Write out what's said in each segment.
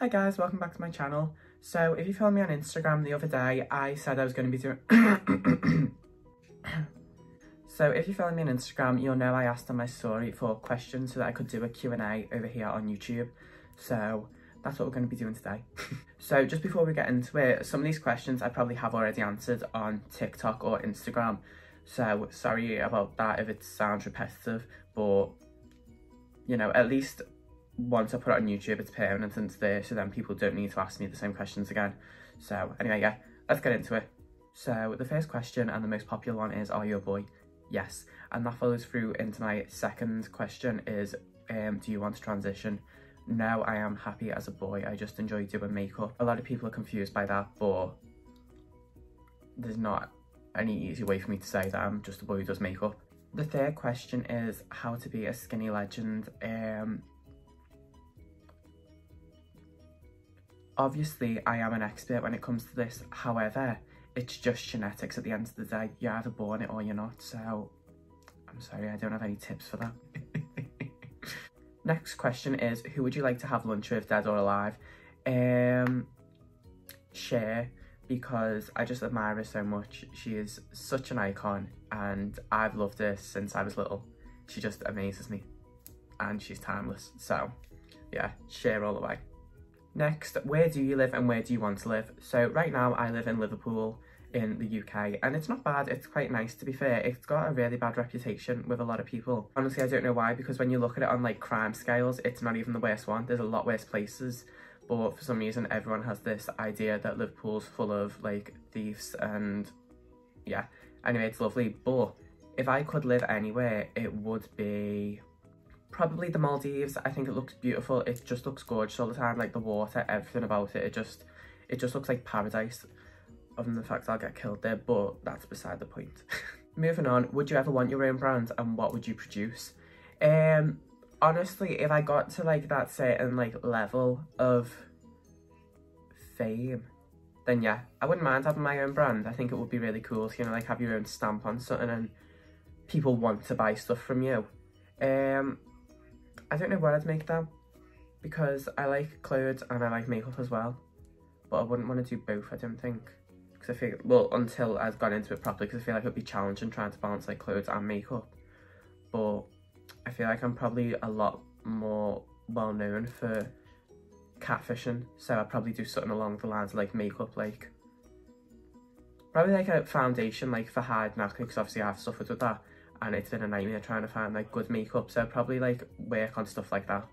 Hi guys, welcome back to my channel. So if you follow me on Instagram the other day, I said I was going to be doing... So if you follow me on Instagram, you'll know I asked on my story for questions so that I could do a Q&A over here on YouTube. So that's what we're going to be doing today. So just before we get into it, some of these questions I probably have already answered on TikTok or Instagram. So sorry about that if it sounds repetitive, but you know, at least once I put it on YouTube, it's permanent and it's there, so then people don't need to ask me the same questions again. So anyway, yeah, let's get into it. So the first question and the most popular one is, are you a boy? Yes. And that follows through into my second question is, do you want to transition? No, I am happy as a boy. I just enjoy doing makeup. A lot of people are confused by that, but there's not any easy way for me to say that I'm just a boy who does makeup. The third question is how to be a skinny legend. Obviously, I am an expert when it comes to this. However, it's just genetics at the end of the day. You're either born it or you're not. So, I'm sorry, I don't have any tips for that. Next question is, who would you like to have lunch with, dead or alive? Cher, because I just admire her so much. She is such an icon and I've loved her since I was little. She just amazes me and she's timeless. So, yeah, Cher all the way. Next, where do you live and where do you want to live? So right now I live in Liverpool in the UK and it's not bad, it's quite nice to be fair. It's got a really bad reputation with a lot of people. Honestly, I don't know why, because when you look at it on like crime scales, it's not even the worst one. There's a lot worse places, but for some reason everyone has this idea that Liverpool's full of like thieves and yeah. Anyway, it's lovely, but if I could live anywhere, it would be probably the Maldives. I think it looks beautiful. It just looks gorgeous all the time. Like the water, everything about it. It just looks like paradise. Other than the fact I'll get killed there, but that's beside the point. Moving on, would you ever want your own brand and what would you produce? Honestly, if I got to like that certain like level of fame, then yeah, I wouldn't mind having my own brand. I think it would be really cool to, you know, like have your own stamp on something and people want to buy stuff from you. I don't know what I'd make though, because I like clothes and I like makeup as well, but I wouldn't want to do both, I don't think, because I feel, well, until I've gone into it properly, because I feel like it'd be challenging trying to balance like clothes and makeup. But I feel like I'm probably a lot more well known for catfishing, so I'd probably do something along the lines of like makeup, like probably like a foundation like for high knacker, because obviously I've suffered with that. And it's been a nightmare trying to find like good makeup, so I'd probably like work on stuff like that.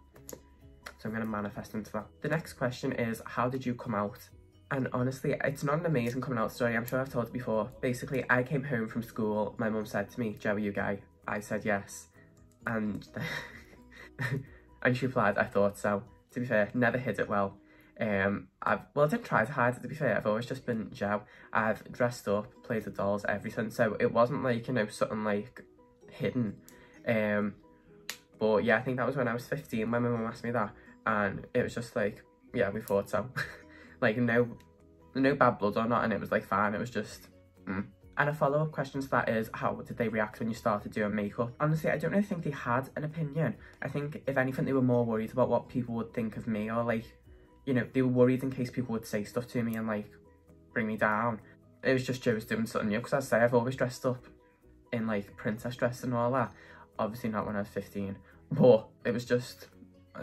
So I'm gonna manifest into that. The next question is, how did you come out? And honestly, it's not an amazing coming out story. I'm sure I've told it before. Basically, I came home from school. My mum said to me, "Joe, are you gay?" I said yes, and and she replied, "I thought so." To be fair, never hid it well. I didn't try to hide it, to be fair. I've always just been Joe. I've dressed up, played with dolls, everything. So it wasn't like, you know, something like hidden. But yeah, I think that was when I was 15 when my mum asked me that, and it was just like, yeah, we thought so. Like no bad blood or not, and it was like fine. It was just And a follow-up question to that is, how did they react when you started doing makeup? Honestly, I don't really think they had an opinion. I think if anything they were more worried about what people would think of me, or like, you know, they were worried in case people would say stuff to me and like bring me down. It was just Joe's doing something new, because I say I've always dressed up in like princess dress and all that. Obviously not when I was 15, but it was just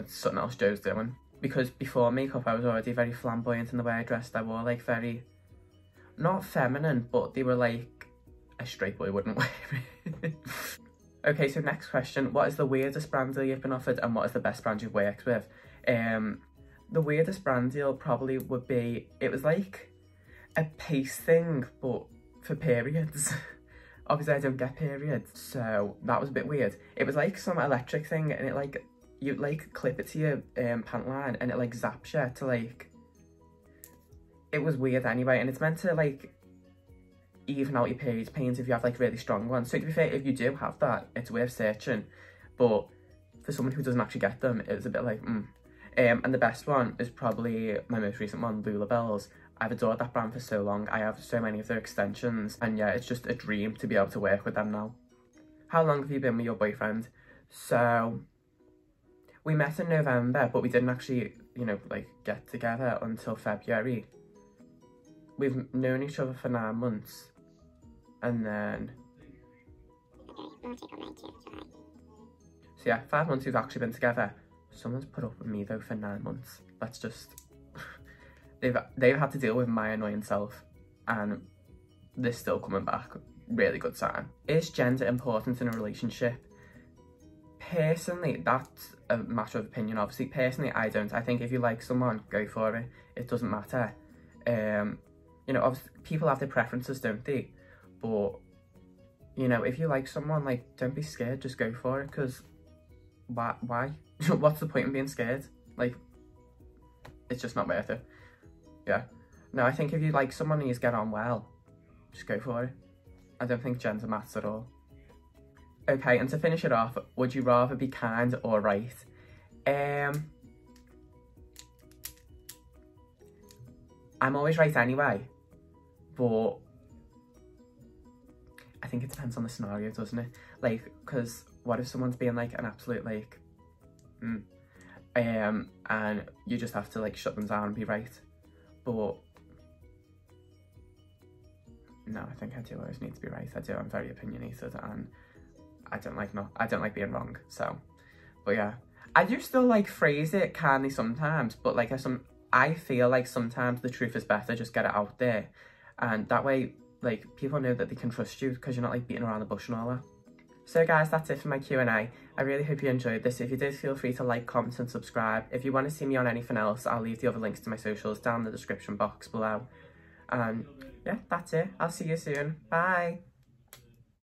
something else Joe's doing. Because before makeup I was already very flamboyant in the way I dressed. I wore like very, not feminine, but they were like, a straight boy wouldn't wear it. Okay, so next question, what is the weirdest brand deal you've been offered and what is the best brand you've worked with? The weirdest brand deal probably would be, it was like a paste thing, but for periods. Obviously I don't get periods, so that was a bit weird. It was like some electric thing, and it like, you like clip it to your pant line and it like zaps you to like, it was weird anyway, and it's meant to like even out your period pains if you have like really strong ones. So to be fair, if you do have that, it's worth searching, but for someone who doesn't actually get them, it was a bit like And the best one is probably my most recent one, Lula Bells. I've adored that brand for so long. I have so many of their extensions, and yeah, it's just a dream to be able to work with them now. How long have you been with your boyfriend? So we met in November, but we didn't actually you know, like get together until February. We've known each other for 9 months, and then so yeah, 5 months we've actually been together. Someone's put up with me though for 9 months. That's just they've had to deal with my annoying self, and they're still coming back. Really good sign. Is gender important in a relationship? Personally, that's a matter of opinion. Obviously, personally, I don't. I think if you like someone, go for it. It doesn't matter. You know, obviously, people have their preferences, don't they? But you know, if you like someone, like, don't be scared. Just go for it. Cause why? What's the point in being scared? Like, it's just not worth it. Yeah. No, I think if you like someone and you just get on well, just go for it. I don't think gender matters at all. Okay, and to finish it off, would you rather be kind or right? I'm always right anyway, but I think it depends on the scenario, doesn't it? Like, because what if someone's being like an absolute like, and you just have to like shut them down and be right? But no, I think I do always need to be right. I do. I'm very opinionated, and I don't like being wrong. So, but yeah, I do still like phrase it kindly sometimes. But like I feel like sometimes the truth is better. Just get it out there, and that way, like, people know that they can trust you because you're not like beating around the bush and all that. So guys, that's it for my Q&A. I really hope you enjoyed this. If you did, feel free to like, comment and subscribe. If you want to see me on anything else, I'll leave the other links to my socials down in the description box below. And yeah, that's it. I'll see you soon. Bye.